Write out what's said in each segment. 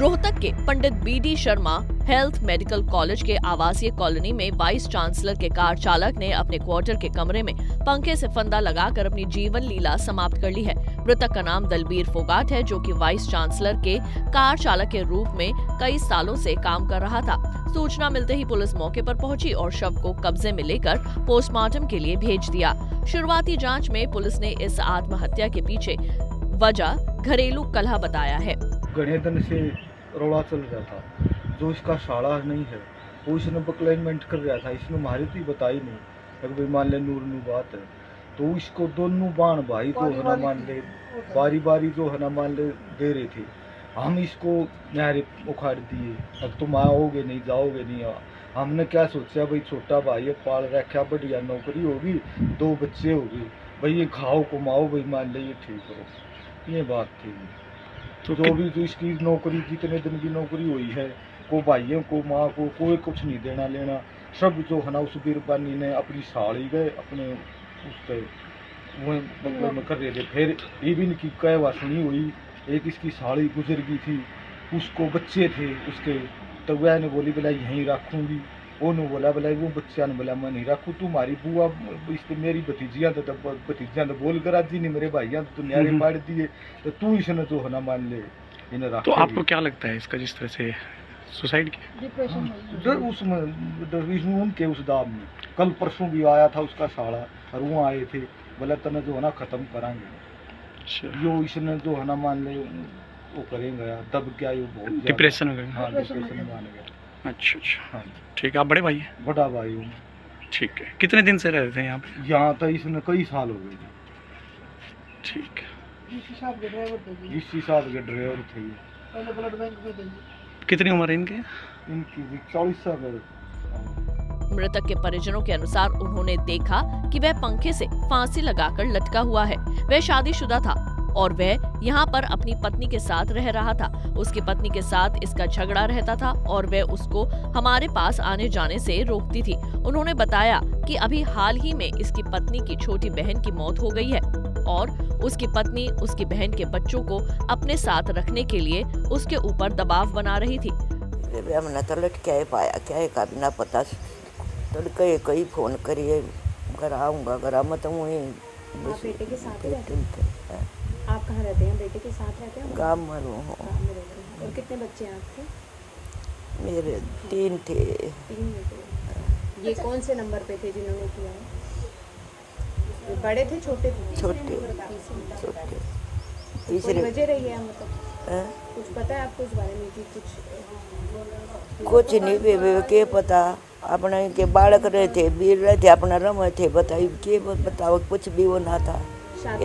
रोहतक के Pandit BD Sharma health medical college के आवासीय कॉलोनी में वाइस चांसलर के कार चालक ने अपने क्वार्टर के कमरे में पंखे से फंदा लगाकर अपनी जीवन लीला समाप्त कर ली है। मृतक का नाम दलबीर फोगाट है, जो कि वाइस चांसलर के कार चालक के रूप में कई सालों से काम कर रहा था। सूचना मिलते ही पुलिस मौके पर पहुंची और शव को कब्जे में लेकर पोस्टमार्टम के लिए भेज दिया। शुरुआती जांच में पुलिस ने इस आत्महत्या के पीछे वजह घरेलू कलह बताया है। घने दिन से रोड़ा चल रहा था, जो इसका साला नहीं है वो इसने बकलाइनमेंट कर रहा था। इसने महारत ही बताई नहीं, अगर मान ले नूर नू बात है तो इसको दोनों बाण भाई तो हना मान ले बारी बारी जो हना मान ले दे रहे थे। हम इसको नहरे उखाड़ दिए, अब तुम आओगे नहीं जाओगे नहीं। हमने क्या सोचा भाई छोटा भाई पाल रखा, बढ़िया नौकरी होगी, दो बच्चे होगी, भाई ये खाओ कमाओ भाई मान ले ये ठीक करो, ये बात थी। तो जो भी तो इसकी नौकरी कितने दिन की नौकरी हुई है, को भाइयों को माँ को कोई कुछ नहीं देना लेना, सब जो है ना उस बीरबानी ने अपनी साड़ी गए अपने उस पर मतलब कर रहे थे। फिर ये भी इनकी कहवा सुनी हुई, एक इसकी साड़ी गुजर गई थी, उसको बच्चे थे उसके, तो वह ने बोली भला यहीं रखूँगी, उन्होंने बोला भला वो बच्चा ने बोला मैं नहीं रखूँ, तुम्हारी बुआ इसने मेरी भतीजियाँ तो भतीजियाँ तो बोल कर आजी ने मेरे भाइयाँ तो न्यारे मार दिए, तो तू इसने तो है ना मान ले इन्हें रखा। तो आपको क्या लगता है इसका जिस तरह से सुसाइड डर उसमें उनके उस दाम में कल परसों भी आया था उसका साड़ा और वो आए थे बोला तना जो है ना ख़त्म कराएंगे, जो इसने जो है ना मान ले वो करेंगे तब क्या ये बहुत डिप्रेशन हो गया। हाँ डिप्रेशन में आने गया। अच्छा अच्छा हाँ ठीक है। आप बड़े भाई हैं? बड़ा भाई हूँ। ठीक है, कितने दिन से रह रहे थे यहाँ पे? यहाँ तो इसने कई साल हो गए थे। ठीक है, इसी साल के ड्राइवर थे। कितनी उम्र है इनके? इनकी 40 साल। मृतक के परिजनों के अनुसार उन्होंने देखा कि वह पंखे से फांसी लगाकर लटका हुआ है। वह शादीशुदा था और वह यहाँ पर अपनी पत्नी के साथ रह रहा था। उसकी पत्नी के साथ इसका झगड़ा रहता था और वह उसको हमारे पास आने जाने से रोकती थी। उन्होंने बताया कि अभी हाल ही में इसकी पत्नी की छोटी बहन की मौत हो गई है और उसकी पत्नी उसकी बहन के बच्चों को अपने साथ रखने के लिए उसके ऊपर दबाव बना रही थी। तड़के कई फोन करिए घर आऊँगा, घर आऊँ तो वहीं बेटे के साथ रहते हैं। आप कहाँ रहते हैं? बेटे के साथ रहते हैं गाँव में। और कितने बच्चे हैं आपके? मेरे 3 थे। 3 बेटे। ये कौन से नंबर पे थे जिन्होंने किया है? बड़े थे? छोटे थे? छोटे छोटे। तीसरे वजह रही है मतलब कुछ पता है आपको इस बारे में कि कुछ नहीं पे के पता अपना के बालक रहे थे बीर रहे थे अपना रमे थे बताई के बताओ कुछ भी वो ना था।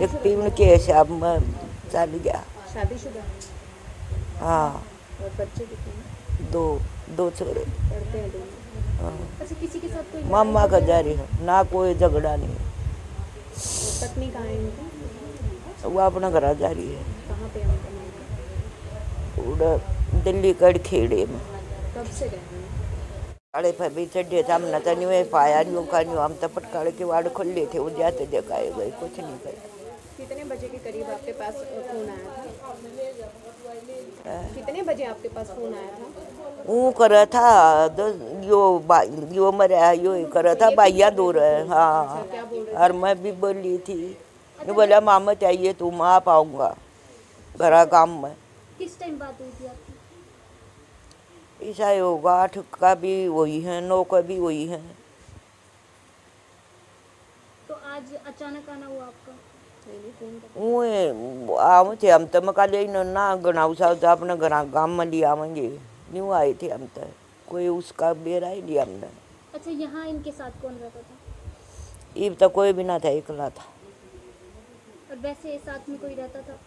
एक पीवन के हिसाब में चल गया। शादीशुदा? हाँ। और बच्चे कितने? 2 छोरे। अच्छा, किसी के साथ कोई मामा का जारी है ना, कोई झगड़ा नहीं। पत्नी कहाँ है इनकी? वो अपना घर जारी है। कहाँ पे उधर दिल्ली कड़ खेड़े में। कब से गए? अरे भाभी चढ़े था हमने तो नहीं पाया नहीं का नहीं, हम तो पटकाड़े के वार्ड खुले थे वो जाते देखा गए कुछ नहीं गए। कितने बजे के करीब आपके पास फोन आया था? कितने बजे आपके पास फोन आया था? वो करा था यो मरा यो करा था भाइया दूर है। हाँ और मैं भी बोली थी बोला मामा चाहिए तू माँ पाऊँगा घरा काम में। किस टाइम बात हुई थी आपकी? ऐसा होगा 8 का भी वही है 9 का भी वही है। तो आज अचानक आना हुआ आपका? वो आवे थे हम तो मकाले ना गनाऊ साहब अपने गाँव में लिया आवेंगे न्यू आए थे हम तो कोई उसका बेरा ही लिया हमने। अच्छा, यहाँ इनके साथ कौन रहता था? ये तो कोई भी ना था, इकला था। और वैसे साथ में कोई रहता था?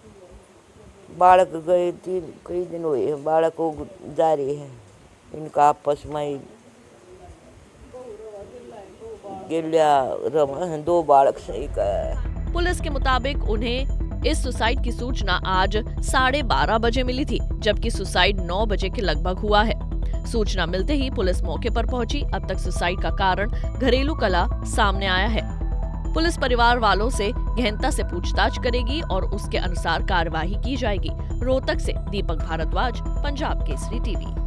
बालक गए कई दिन हुए हैं बालक जा रही है इनका आपस में गिल्ला 2 बालक सही का। पुलिस के मुताबिक उन्हें इस सुसाइड की सूचना आज 12:30 बजे मिली थी, जबकि सुसाइड 9 बजे के लगभग हुआ है। सूचना मिलते ही पुलिस मौके पर पहुंची। अब तक सुसाइड का कारण घरेलू कलह सामने आया है। पुलिस परिवार वालों से गहनता से पूछताछ करेगी और उसके अनुसार कार्यवाही की जाएगी। रोहतक से दीपक भारद्वाज, पंजाब केसरी टीवी।